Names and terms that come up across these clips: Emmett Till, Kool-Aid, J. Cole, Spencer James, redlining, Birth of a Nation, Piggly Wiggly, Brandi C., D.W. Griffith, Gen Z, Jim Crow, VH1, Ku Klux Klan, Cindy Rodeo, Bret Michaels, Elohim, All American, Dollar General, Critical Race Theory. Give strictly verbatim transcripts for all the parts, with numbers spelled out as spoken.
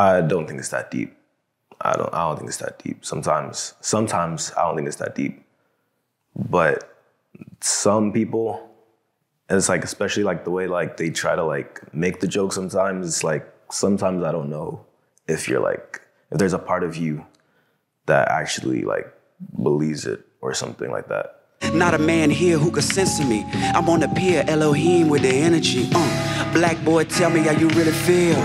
I don't think it's that deep. I don't. I don't think it's that deep. Sometimes, sometimes I don't think it's that deep. But some people, and it's like, especially like the way like they try to like make the joke. Sometimes it's like, sometimes I don't know if you're like, if there's a part of you that actually like believes it or something like that. Not a man here who could censor me. I'm on the pier, Elohim with the energy. Uh, black boy, tell me how you really feel.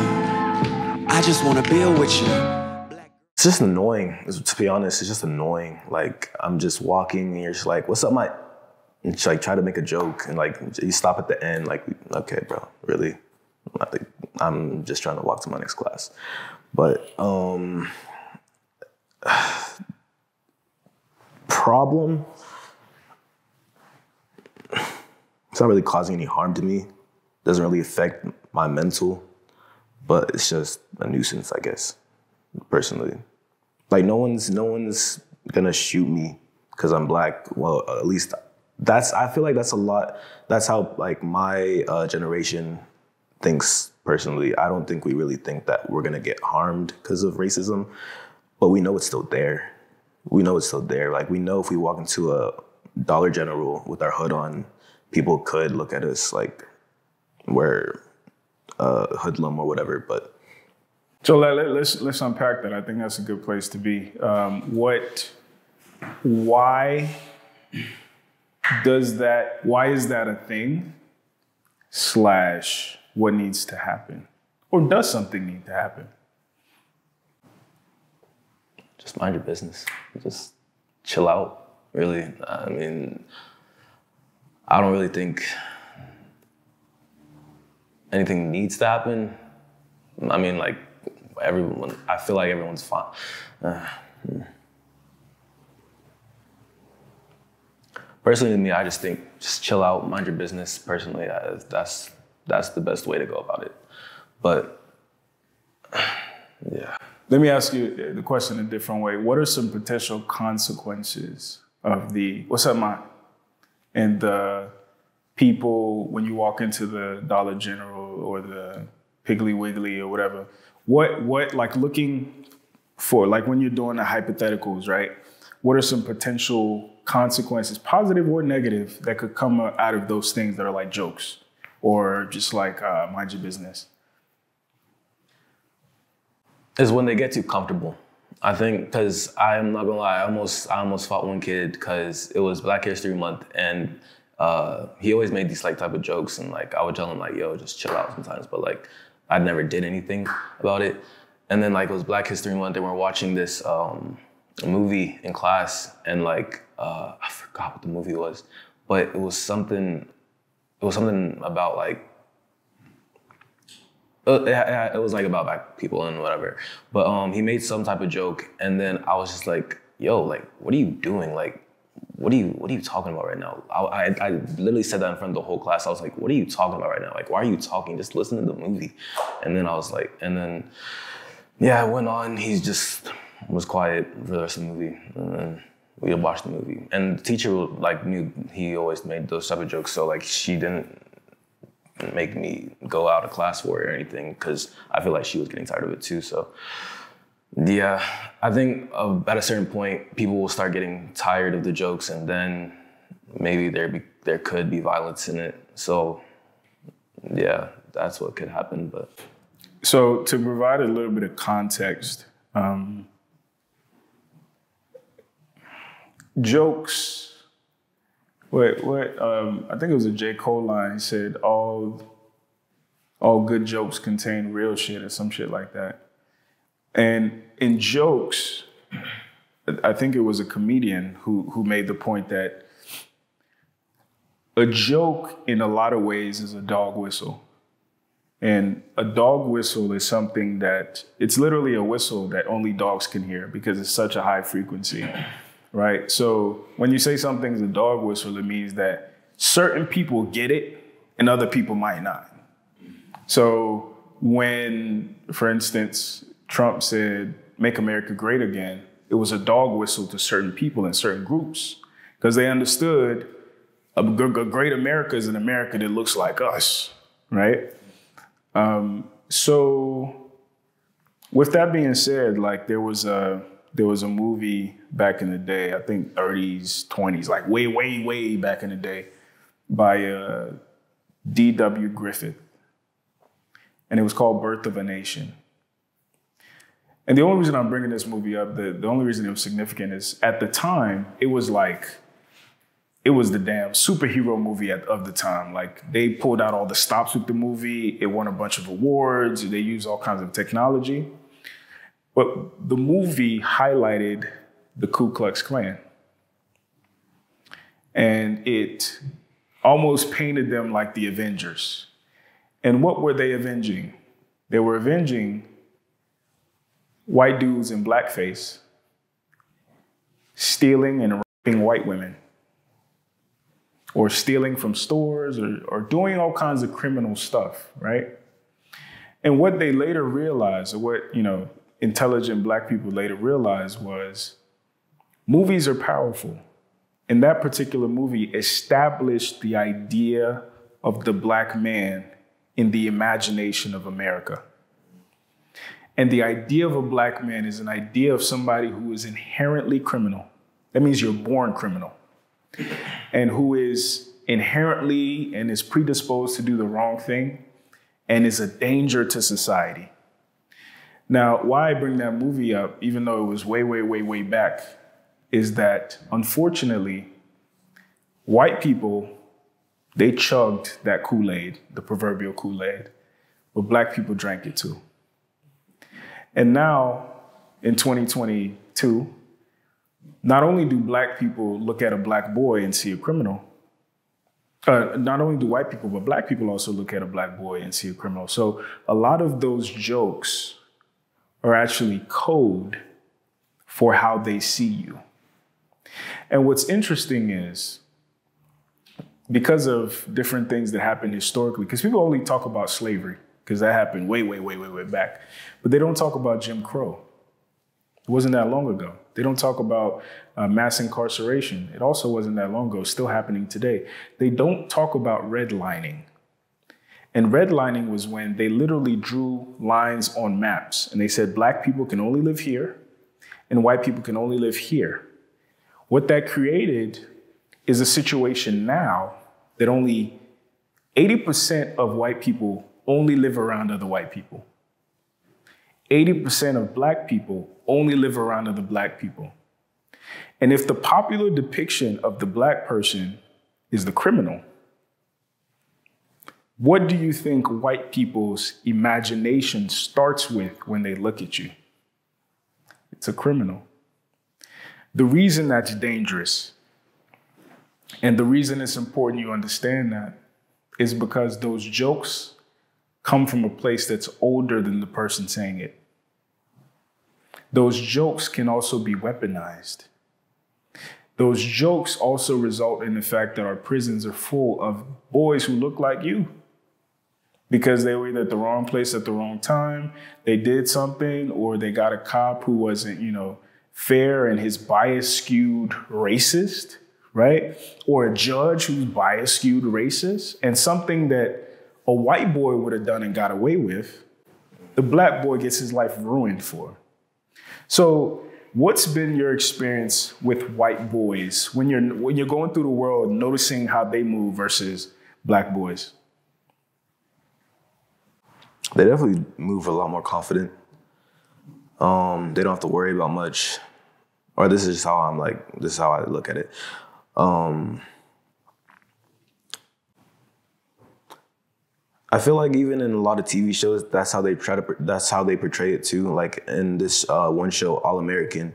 I just want to build with you. It's just annoying, to be honest. It's just annoying. Like, I'm just walking and you're just like, what's up, my? And she, like, try to make a joke and like, you stop at the end, like, okay, bro, really? I'm just trying to walk to my next class. But, um, problem? It's not really causing any harm to me. Doesn't really affect my mental, but it's just a nuisance, I guess. Personally, like no one's no one's gonna shoot me because I'm black. Well, at least that's, I feel like that's a lot. That's how like my uh, generation thinks. Personally, I don't think we really think that we're gonna get harmed because of racism, but we know it's still there. We know it's still there. Like we know if we walk into a Dollar General with our hood on, people could look at us like we're a hoodlum or whatever, but. So let, let's, let's unpack that. I think that's a good place to be. Um, what, why does that, why is that a thing? Slash, what needs to happen? Or does something need to happen? Just mind your business. Just chill out, really. I mean, I don't really think anything needs to happen. I mean, like, everyone, I feel like everyone's fine. Uh, personally, to me, I just think just chill out, mind your business. Personally, I, that's that's the best way to go about it. But yeah. Let me ask you the question a different way. What are some potential consequences of the what's up, man? And the people when you walk into the Dollar General or the Piggly Wiggly or whatever. What, what, like looking for, like when you're doing the hypotheticals, right? What are some potential consequences, positive or negative, that could come out of those things that are like jokes or just like uh, mind your business? It's when they get too comfortable. I think, cause I'm not gonna lie, I almost, I almost fought one kid cause it was Black History Month and uh, he always made these like type of jokes and like, I would tell him like, yo, just chill out sometimes, but like, I never did anything about it. And then like it was Black History Month, and we were watching this um, movie in class and like, uh, I forgot what the movie was, but it was something, it was something about like, it, it, it was like about Black people and whatever. But um, he made some type of joke and then I was just like, yo, like, what are you doing? Like, what are you, what are you talking about right now? I, I, I literally said that in front of the whole class. I was like, what are you talking about right now? Like, why are you talking? Just listen to the movie. And then I was like, and then, yeah, I went on. He just was quiet for the rest of the movie. And then we watched the movie. And the teacher like knew he always made those type of jokes. So like she didn't make me go out of class for it or anything because I feel like she was getting tired of it too, so. Yeah, I think uh, at a certain point, people will start getting tired of the jokes and then maybe there be, there could be violence in it. So yeah, that's what could happen. But so to provide a little bit of context, um, jokes, wait, what? Um, I think it was a J. Cole line. He said, all, all good jokes contain real shit or some shit like that. And in jokes, I think it was a comedian who, who made the point that a joke in a lot of ways is a dog whistle. And a dog whistle is something that, it's literally a whistle that only dogs can hear because it's such a high frequency, right? So when you say something's a dog whistle, it means that certain people get it and other people might not. So when, for instance, Trump said, make America great again, it was a dog whistle to certain people in certain groups because they understood a great America is an America that looks like us, right? Um, so With that being said, like there was a there was a movie back in the day, I think thirties, twenties, like way, way, way back in the day, by uh, D W Griffith, and it was called Birth of a Nation. And the only reason I'm bringing this movie up, the, the only reason it was significant is at the time, it was like, it was the damn superhero movie at, of the time. Like they pulled out all the stops with the movie. It won a bunch of awards. They used all kinds of technology. But the movie highlighted the Ku Klux Klan. And it almost painted them like the Avengers. And what were they avenging? They were avenging white dudes in blackface, stealing and raping white women, or stealing from stores, or, or doing all kinds of criminal stuff, right? And what they later realized, or what, you know, intelligent black people later realized, was movies are powerful. And that particular movie established the idea of the black man in the imagination of America. And the idea of a black man is an idea of somebody who is inherently criminal. That means you're born criminal, and who is inherently and is predisposed to do the wrong thing and is a danger to society. Now, why I bring that movie up, even though it was way, way, way, way back, is that unfortunately, white people, they chugged that Kool-Aid, the proverbial Kool-Aid, but black people drank it too. And now in twenty twenty-two, not only do black people look at a black boy and see a criminal, uh, not only do white people, but black people also look at a black boy and see a criminal. So a lot of those jokes are actually code for how they see you. And what's interesting is, because of different things that happened historically, because people only talk about slavery, because that happened way, way, way, way, way back. But they don't talk about Jim Crow. It wasn't that long ago. They don't talk about uh, mass incarceration. It also wasn't that long ago. It's still happening today. They don't talk about redlining. And redlining was when they literally drew lines on maps. And they said, black people can only live here and white people can only live here. What that created is a situation now that only eighty percent of white people only live around other white people. eighty percent of black people only live around other black people. And if the popular depiction of the black person is the criminal, what do you think white people's imagination starts with when they look at you? It's a criminal. The reason that's dangerous, and the reason it's important you understand that, is because those jokes come from a place that's older than the person saying it. Those jokes can also be weaponized. Those jokes also result in the fact that our prisons are full of boys who look like you, because they were either at the wrong place at the wrong time, they did something, or they got a cop who wasn't, you know, fair and his bias skewed racist, right? Or a judge who's bias skewed racist, and something that a white boy would have done and got away with, the black boy gets his life ruined for. So what's been your experience with white boys when you're, when you're going through the world, noticing how they move versus black boys? They definitely move a lot more confident. Um, they don't have to worry about much. Or this is just how I'm like, this is how I look at it. Um, I feel like even in a lot of T V shows, that's how they try to, that's how they portray it too. Like in this uh, one show, All American,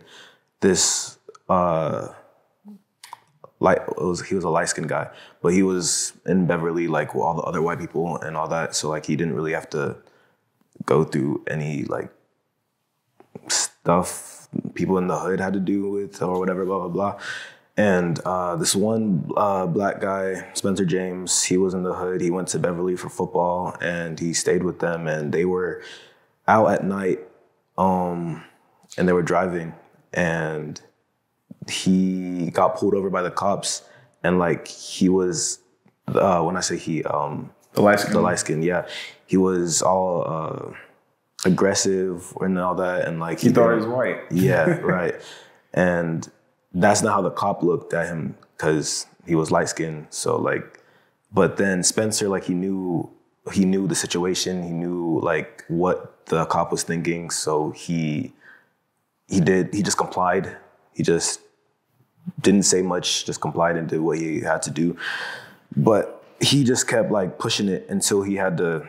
this uh, light, it was, he was a light skinned guy, but he was in Beverly, like with all the other white people and all that. So like he didn't really have to go through any like stuff people in the hood had to do with or whatever, blah, blah, blah. And uh, this one uh, black guy, Spencer James, he was in the hood. He went to Beverly for football and he stayed with them, and they were out at night um, and they were driving, and he got pulled over by the cops. And like he was, uh, when I say he, um, the light skin, the light skin, yeah. He was all uh, aggressive and all that, and like he, he thought he was white. Yeah, right. And that's not how the cop looked at him, because he was light skinned. So like, but then Spencer, like he knew he knew the situation. He knew like what the cop was thinking. So he he did. He just complied. He just didn't say much. Just complied and did what he had to do. But he just kept like pushing it until he had to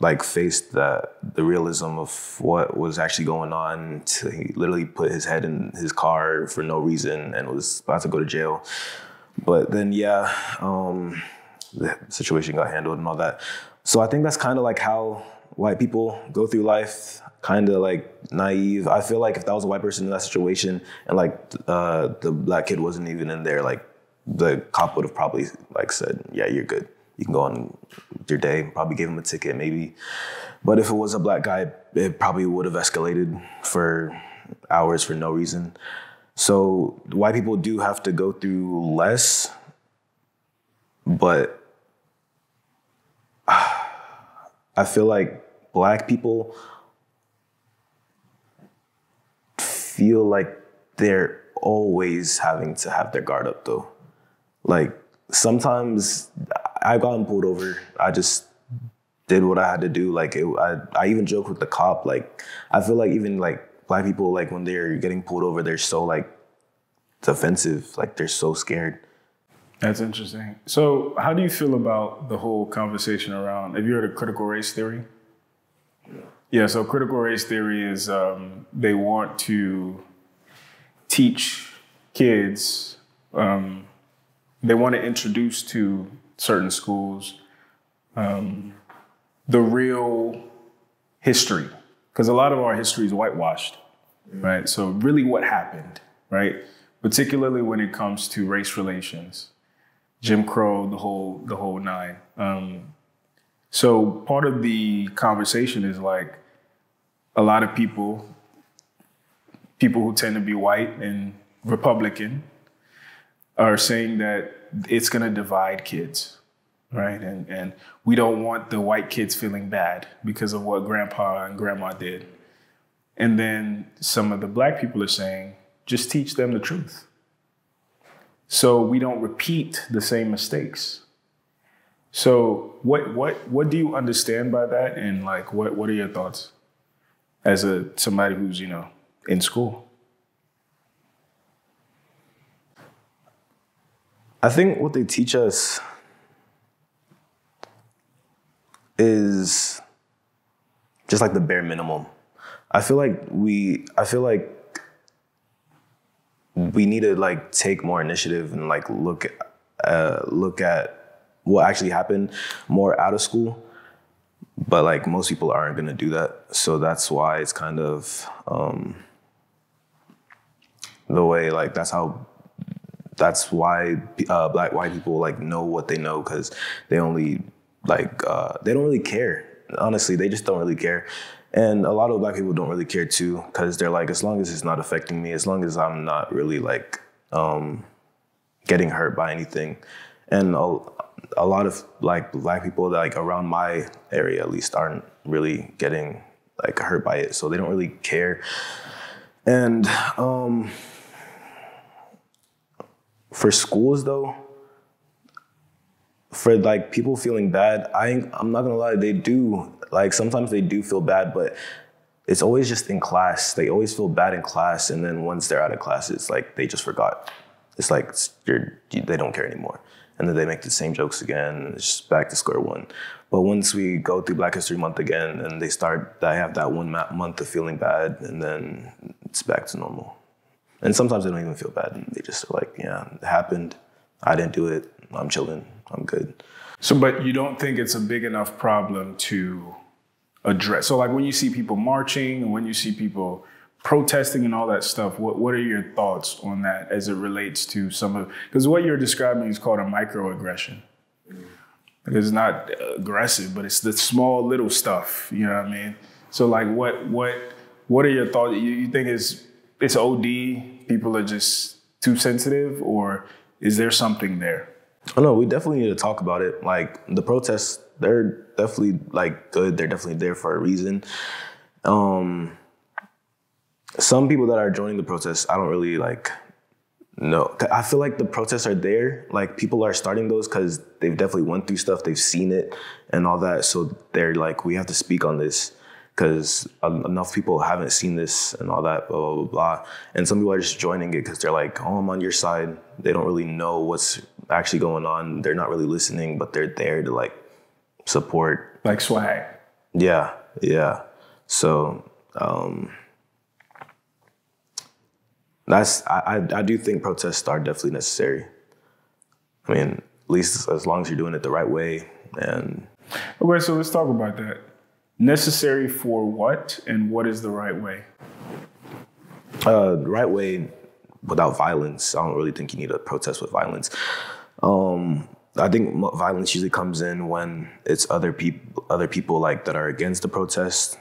like face the the realism of what was actually going on. He literally put his head in his car for no reason and was about to go to jail. But then, yeah, um, the situation got handled and all that. So I think that's kind of like how white people go through life, kind of like naive. I feel like if that was a white person in that situation and like uh, the black kid wasn't even in there, like the cop would have probably like said, yeah, you're good. You can go on with your day, probably gave him a ticket maybe. But if it was a black guy, it probably would have escalated for hours for no reason. So white people do have to go through less, but uh, I feel like black people feel like they're always having to have their guard up though. Like sometimes I've gotten pulled over. I just did what I had to do. Like it, I, I even joked with the cop. Like I feel like even like black people, like when they're getting pulled over, they're so like defensive, like they're so scared. That's interesting. So how do you feel about the whole conversation around, have you heard of critical race theory? Yeah, yeah so critical race theory is um, they want to teach kids, um, they want to introduce to certain schools um, the real history. Because a lot of our history is whitewashed, right? So really what happened, right? Particularly when it comes to race relations, Jim Crow, the whole the whole nine. Um, so part of the conversation is like a lot of people, people who tend to be white and Republican are saying that it's gonna divide kids, right? And, and we don't want the white kids feeling bad because of what grandpa and grandma did. And then some of the black people are saying, just teach them the truth, so we don't repeat the same mistakes. So what, what, what do you understand by that? And like, what, what are your thoughts as a, somebody who's, you know, in school? I think what they teach us is just like the bare minimum. I feel like we, I feel like we need to like take more initiative and like look, uh, look at what actually happened more out of school. But like most people aren't gonna do that. So that's why it's kind of um, the way, like that's how, that's why uh, black, white people like know what they know, because they only, Like, uh, they don't really care. Honestly, they just don't really care. And a lot of black people don't really care too, because they're like, as long as it's not affecting me, as long as I'm not really like um, getting hurt by anything. And a, a lot of like black people that like around my area at least aren't really getting like hurt by it. So they don't really care. And um, for schools though, for like people feeling bad, I, I'm not gonna lie, they do. Like sometimes they do feel bad, but it's always just in class. They always feel bad in class, and then once they're out of class, it's like they just forgot. It's like you're, they don't care anymore. And then they make the same jokes again, and it's just back to square one. But once we go through Black History Month again, and they start, I have that one month of feeling bad, and then it's back to normal. And sometimes they don't even feel bad. They just are like, yeah, it happened. I didn't do it, I'm chilling. I'm good. So, but you don't think it's a big enough problem to address? So like when you see people marching and when you see people protesting and all that stuff, what, what are your thoughts on that as it relates to some of, because what you're describing is called a microaggression. It's not aggressive, but it's the small little stuff. You know what I mean? So like what, what, what are your thoughts? You, you think it's, it's O D, people are just too sensitive, or is there something there? Oh no, we definitely need to talk about it. Like the protests, they're definitely like good. They're definitely there for a reason. Um, some people that are joining the protests, I don't really like know. I feel like the protests are there. Like people are starting those because they've definitely went through stuff. They've seen it and all that. So they're like, we have to speak on this because enough people haven't seen this and all that, blah, blah, blah. And some people are just joining it because they're like, oh, I'm on your side. They don't really know what's actually going on. They're not really listening, but they're there to like support. Like swag. Yeah, yeah. So um, that's I, I do think protests are definitely necessary. I mean, at least as long as you're doing it the right way. And okay, so let's talk about that. Necessary for what, and what is the right way? Uh, the right way without violence. I don't really think you need a protest with violence. Um, I think violence usually comes in when it's other people, other people like that are against the protest.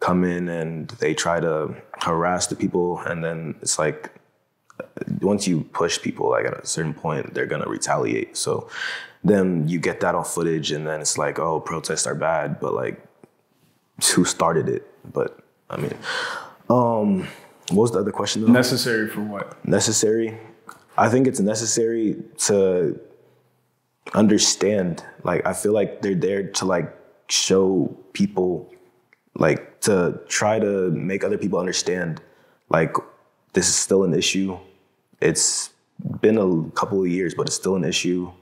Come in and they try to harass the people, and then it's like once you push people, like at a certain point, they're gonna retaliate. So then you get that on footage, and then it's like, oh, protests are bad, but like, who started it? But I mean, um, what was the other question though? Necessary for what? Necessary. I think it's necessary to understand. Like I feel like they're there to like show people. Like to try to make other people understand, like this is still an issue. It's been a couple of years, but it's still an issue,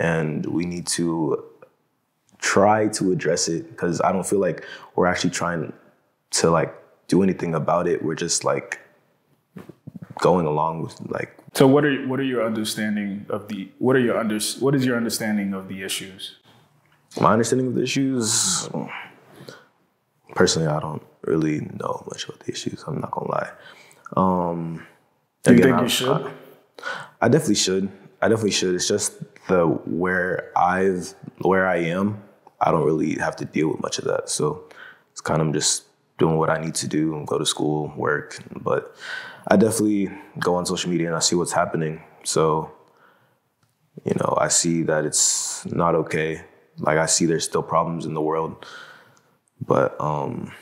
and we need to try to address it because I don't feel like we're actually trying to like do anything about it. We're just like going along with like. So what are what are your understanding of the what are your under what is your understanding of the issues? My understanding of the issues. Personally, I don't really know much about the issues. I'm not gonna lie. Um, Do you again, think you I, should? I, I definitely should. I definitely should. It's just the where I've where I am. I don't really have to deal with much of that. So it's kind of just doing what I need to do and go to school, work. But I definitely go on social media and I see what's happening. So you know, I see that it's not okay. Like I see there's still problems in the world. But um,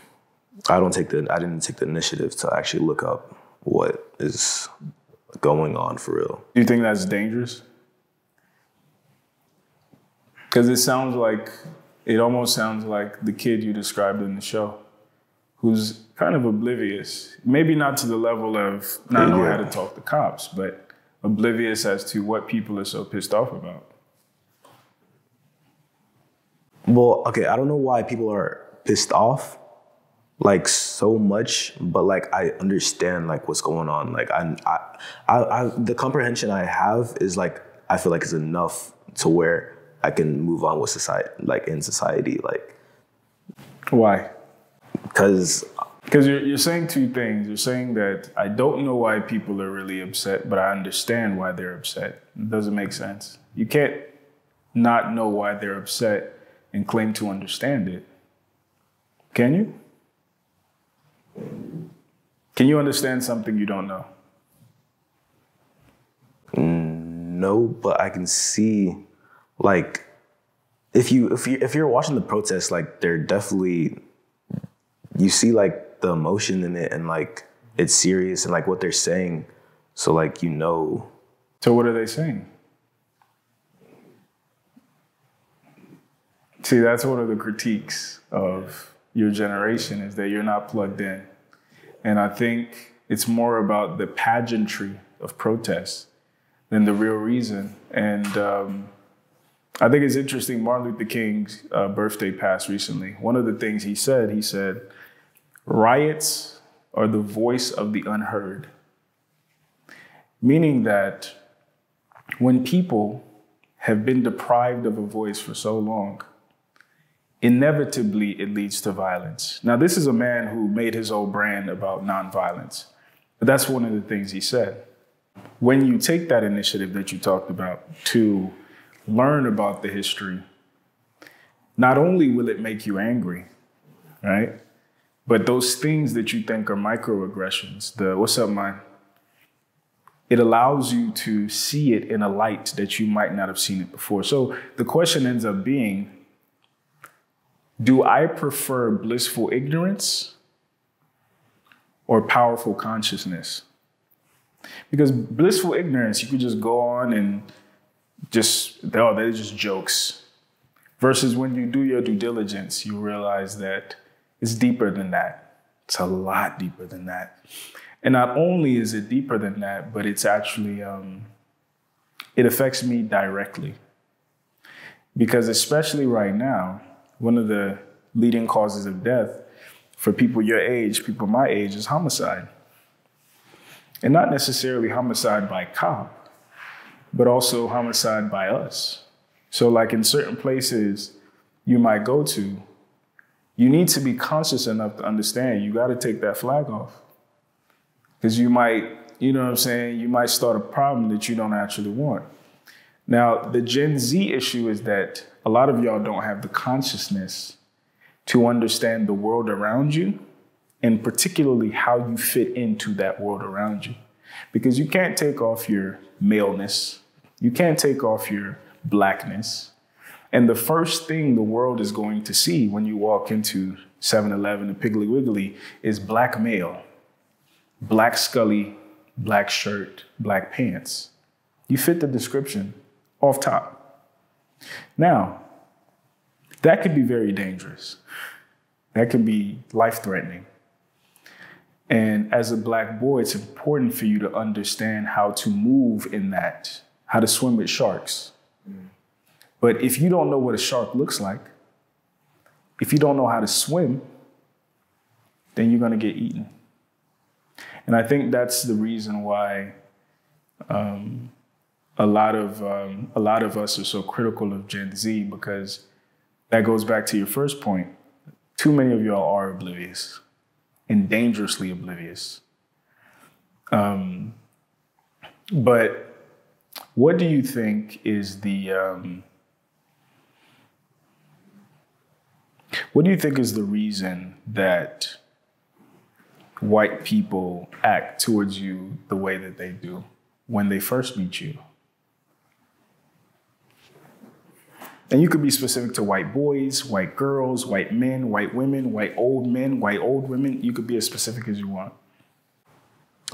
I don't take the I didn't take the initiative to actually look up what is going on for real. Do you think that's dangerous? Because it sounds like it almost sounds like the kid you described in the show, who's kind of oblivious, maybe not to the level of not knowing how to talk to cops, but oblivious as to what people are so pissed off about. Well, okay, I don't know why people are pissed off like so much, but like I understand like what's going on. Like I, I, I, the comprehension I have is like I feel like it's enough to where I can move on with society, like in society, like. Why? Because. Because you're you're saying two things. You're saying that I don't know why people are really upset, but I understand why they're upset. It doesn't make sense. You can't not know why they're upset and claim to understand it. Can you? Can you understand something you don't know? No, but I can see, like, if you if you if you're watching the protests, like, they're definitely, you see like the emotion in it and like it's serious and like what they're saying. So like you know. So what are they saying? See, that's one of the critiques of your generation is that you're not plugged in. And I think it's more about the pageantry of protests than the real reason. And um, I think it's interesting, Martin Luther King's uh, birthday passed recently. One of the things he said, he said, riots are the voice of the unheard. Meaning that when people have been deprived of a voice for so long, inevitably, it leads to violence. Now, this is a man who made his own brand about nonviolence. But that's one of the things he said. When you take that initiative that you talked about to learn about the history, not only will it make you angry, right? But those things that you think are microaggressions, the what's up, man? It allows you to see it in a light that you might not have seen it before. So the question ends up being, do I prefer blissful ignorance or powerful consciousness. Because blissful ignorance, you could just go on and just, oh, they're just jokes. Versus when you do your due diligence, you realize that it's deeper than that. It's a lot deeper than that. And not only is it deeper than that, but it's actually, um, it affects me directly. Because especially right now, one of the leading causes of death for people your age, people my age, is homicide. And not necessarily homicide by cop, but also homicide by us. So like in certain places you might go to, you need to be conscious enough to understand you got to take that flag off. Because you might, you know what I'm saying, you might start a problem that you don't actually want. Now, the Gen Z issue is that a lot of y'all don't have the consciousness to understand the world around you, and particularly how you fit into that world around you. Because you can't take off your maleness. You can't take off your blackness. And the first thing the world is going to see when you walk into seven eleven and Piggly Wiggly is black male, black scully, black shirt, black pants. You fit the description off top. Now, that could be very dangerous. That could be life-threatening. And as a black boy, it's important for you to understand how to move in that, how to swim with sharks. Mm. But if you don't know what a shark looks like, if you don't know how to swim, then you're going to get eaten. And I think that's the reason why um, a lot of um, a lot of us are so critical of Gen Z, because that goes back to your first point. Too many of y'all are oblivious. And dangerously oblivious. Um, but what do you think is the um, what do you think is the reason that white people act towards you the way that they do when they first meet you? And you could be specific to white boys, white girls, white men, white women, white old men, white old women. You could be as specific as you want.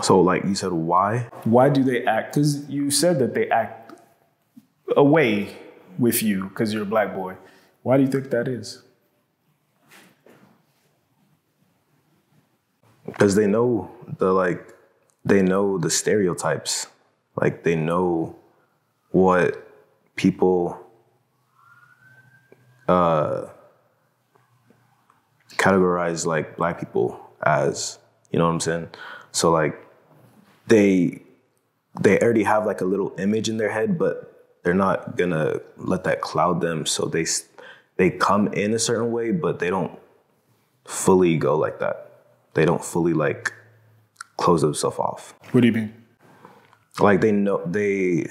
So like you said, why? Why do they act? Because you said that they act away with you because you're a black boy. Why do you think that is? Because they know the, like, they know the stereotypes. Like they know what people Uh, categorize like black people as, you know what I'm saying? So like they they already have like a little image in their head, but they're not gonna let that cloud them. So they they come in a certain way, but they don't fully go like that. They don't fully like close themselves off. What do you mean? Like they know they.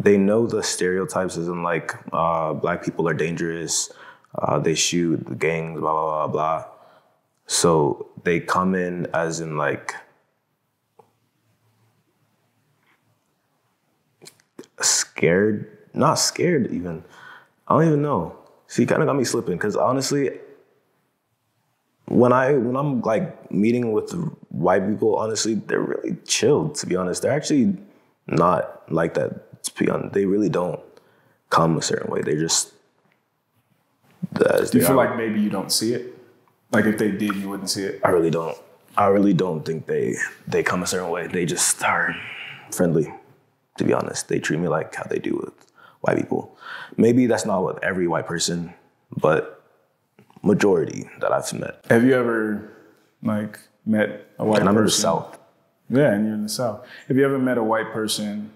They know the stereotypes isn't like uh, black people are dangerous, uh, they shoot, the gangs, blah, blah, blah, blah. So they come in as in like scared, not scared even. I don't even know. See, kind of got me slipping because honestly, when, I, when I'm like meeting with white people, honestly, they're really chilled, to be honest. They're actually not like that. They really don't come a certain way. They just. Do you feel like maybe you don't see it? Like if they did, you wouldn't see it? I really don't. I really don't think they they come a certain way. They just are friendly, to be honest. They treat me like how they do with white people. Maybe that's not with every white person, but majority that I've met. Have you ever like met a white person? And I'm in the South. Yeah, and you're in the South. Have you ever met a white person?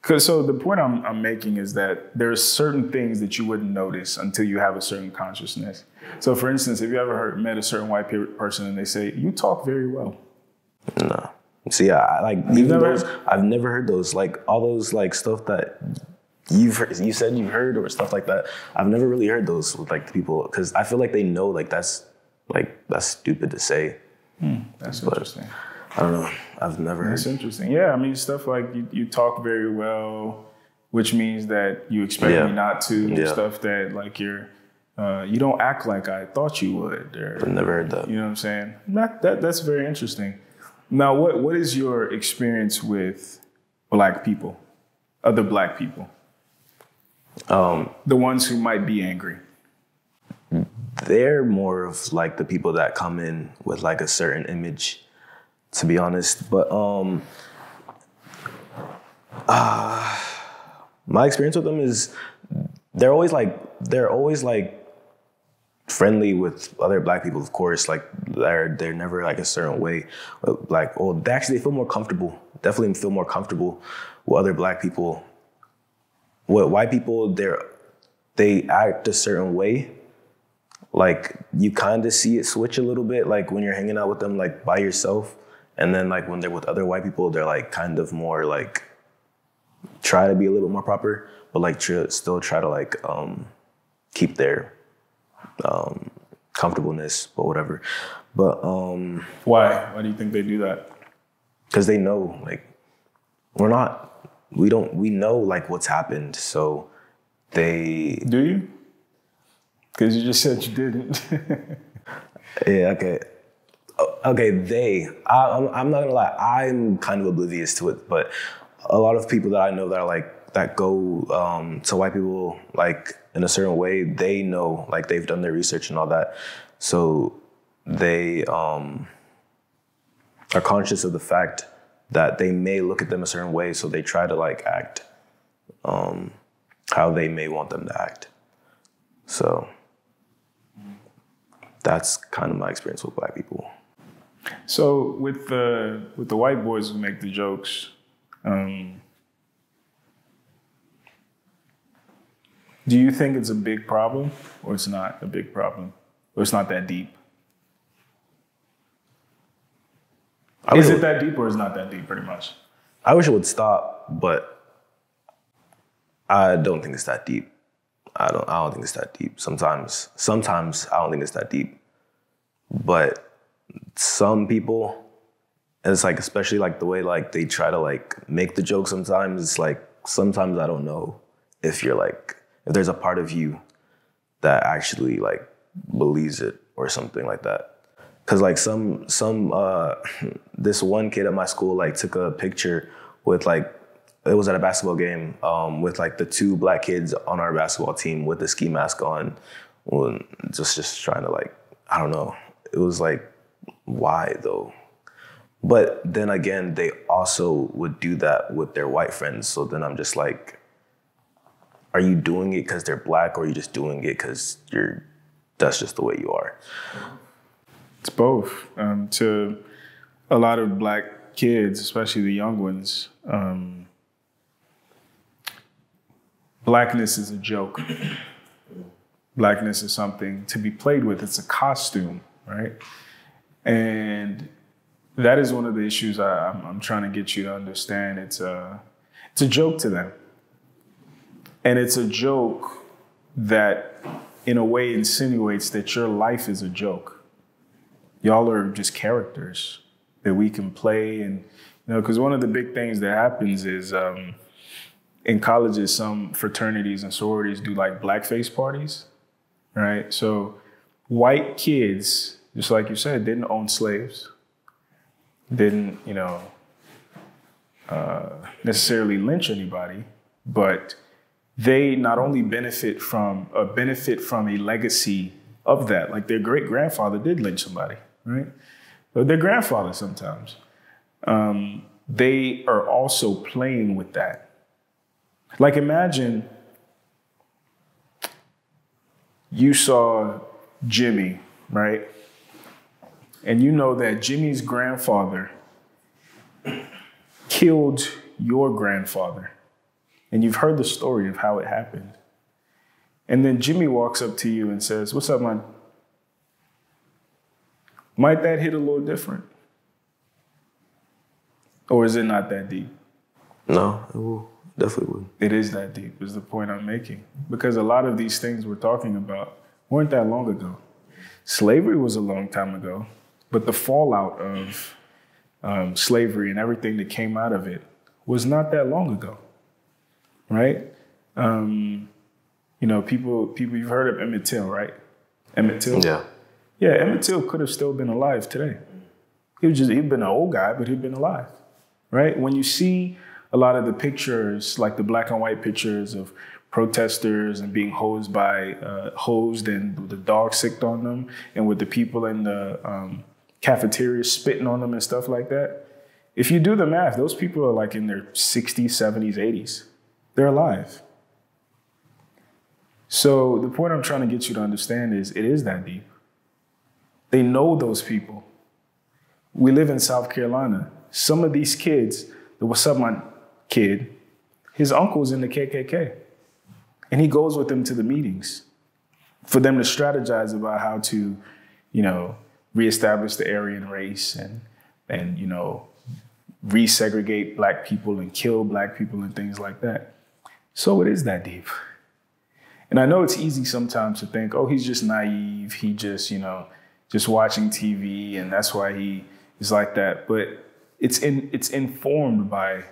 Cause so the point I'm, I'm making is that there are certain things that you wouldn't notice until you have a certain consciousness. So for instance, have you ever heard, met a certain white person and they say, you talk very well? No. See, I, I like, even never those, I've never heard those, like all those like stuff that you've heard, you said you've heard or stuff like that. I've never really heard those with like the people. Cause I feel like they know like that's like, that's stupid to say. Hmm, that's but, interesting. I don't know. I've never heard. That's interesting. Yeah, I mean, stuff like you, you talk very well, which means that you expect yeah. me not to. Yeah. Stuff that like you're Uh, you don't act like I thought you would. Or, I've never heard that. You know what I'm saying? That, that that's very interesting. Now, what what is your experience with black people, other black people? Um, the ones who might be angry. They're more of like the people that come in with like a certain image, to be honest. But um, uh, my experience with them is they're always like they're always like friendly with other black people, of course. Like they're they're never like a certain way. Like oh, they actually they feel more comfortable. Definitely feel more comfortable with other black people. With white people, they're they act a certain way. Like you kind of see it switch a little bit, like when you're hanging out with them, like by yourself, and then like when they're with other white people, they're like kind of more like try to be a little bit more proper, but like tr- still try to like um, keep their um, comfortableness or whatever. But um, why? Why do you think they do that? Because they know, like we're not, we don't, we know like what's happened, so they do you. Because you just said you didn't. Yeah, okay. Okay, they. I, I'm, I'm not going to lie. I'm kind of oblivious to it. But a lot of people that I know that are like, that go um, to white people, like, in a certain way, they know, like, they've done their research and all that. So they um, are conscious of the fact that they may look at them a certain way. So they try to, like, act um, how they may want them to act. So... that's kind of my experience with black people. So with the with the white boys who make the jokes, um, do you think it's a big problem, or it's not a big problem, or it's not that deep? I Is it, it that deep, or it's not that deep, pretty much? I wish it would stop, but I don't think it's that deep. I don't. I don't think it's that deep. Sometimes, sometimes I don't think it's that deep. But some people, and it's like especially like the way like they try to like make the joke. Sometimes it's like sometimes I don't know if you're like if there's a part of you that actually like believes it or something like that. Cause like some some uh, this one kid at my school like took a picture with like. It was at a basketball game um, with like the two black kids on our basketball team with the ski mask on, just just trying to like, I don't know. It was like, why though? But then again, they also would do that with their white friends. So then I'm just like, are you doing it because they're black or are you just doing it because you're, that's just the way you are? It's both. Um, to a lot of black kids, especially the young ones, um, blackness is a joke. Blackness is something to be played with. It's a costume, right? And that is one of the issues I, I'm, I'm trying to get you to understand. It's a, it's a joke to them. And it's a joke that in a way insinuates that your life is a joke. Y'all are just characters that we can play. And, you know, because one of the big things that happens is, um, in colleges, some fraternities and sororities do like blackface parties, right? So white kids, just like you said, didn't own slaves, didn't, you know, uh, necessarily lynch anybody, but they not only benefit from a uh, benefit from a legacy of that, like their great grandfather did lynch somebody, right? Or their grandfather sometimes. Um, they are also playing with that. Like imagine you saw Jimmy, right? And you know that Jimmy's grandfather killed your grandfather. And you've heard the story of how it happened. And then Jimmy walks up to you and says, "What's up, man?" Might that hit a little different? Or is it not that deep? No, it will. Definitely would. It is that deep, is the point I'm making. Because a lot of these things we're talking about weren't that long ago. Slavery was a long time ago, but the fallout of um, slavery and everything that came out of it was not that long ago, right? Um, You know, people, people, you've heard of Emmett Till, right? Emmett Till? Yeah. Yeah, Emmett Till could have still been alive today. He was just, he'd been an old guy, but he'd been alive, right? When you see a lot of the pictures, like the black and white pictures of protesters and being hosed by, uh, hosed and the dog sicked on them, and with the people in the um, cafeteria spitting on them and stuff like that. If you do the math, those people are like in their sixties, seventies, eighties. They're alive. So the point I'm trying to get you to understand is it is that deep. They know those people. We live in South Carolina. Some of these kids, the what's up my kid, his uncle's in the K K K. And he goes with them to the meetings for them to strategize about how to, you know, reestablish the Aryan race and, and you know, resegregate black people and kill black people and things like that. So it is that deep. And I know it's easy sometimes to think, oh, he's just naive. He just, you know, just watching T V, and that's why he is like that. But it's in, it's informed by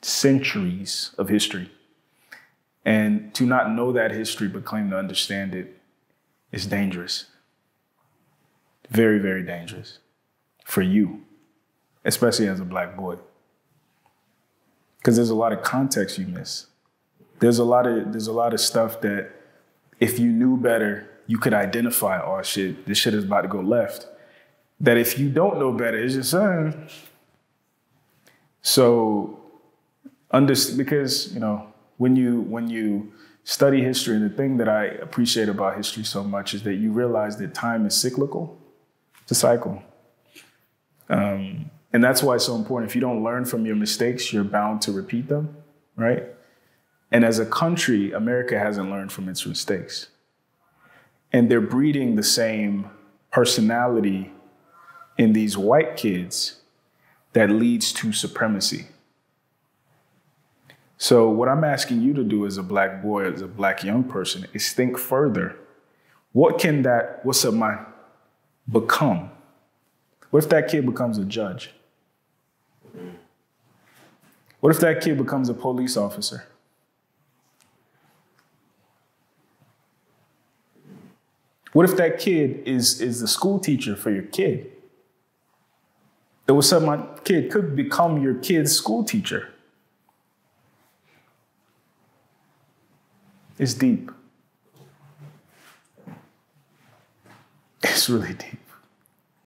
centuries of history. And to not know that history but claim to understand it is dangerous. Very, very dangerous for you, especially as a black boy. Because there's a lot of context you miss. There's a lot of there's a lot of stuff that if you knew better, you could identify, oh shit, this shit is about to go left. That if you don't know better, it's just, uh. So, under, because, you know, when you, when you study history, and the thing that I appreciate about history so much is that you realize that time is cyclical. It's a cycle. Um, and that's why it's so important. If you don't learn from your mistakes, you're bound to repeat them, right? And as a country, America hasn't learned from its mistakes. And they're breeding the same personality in these white kids that leads to supremacy. So what I'm asking you to do as a black boy, as a black young person, is think further. What can that what's up my become? What if that kid becomes a judge? What if that kid becomes a police officer? What if that kid is, is the school teacher for your kid? That what's up my kid could become your kid's school teacher. It's deep. It's really deep.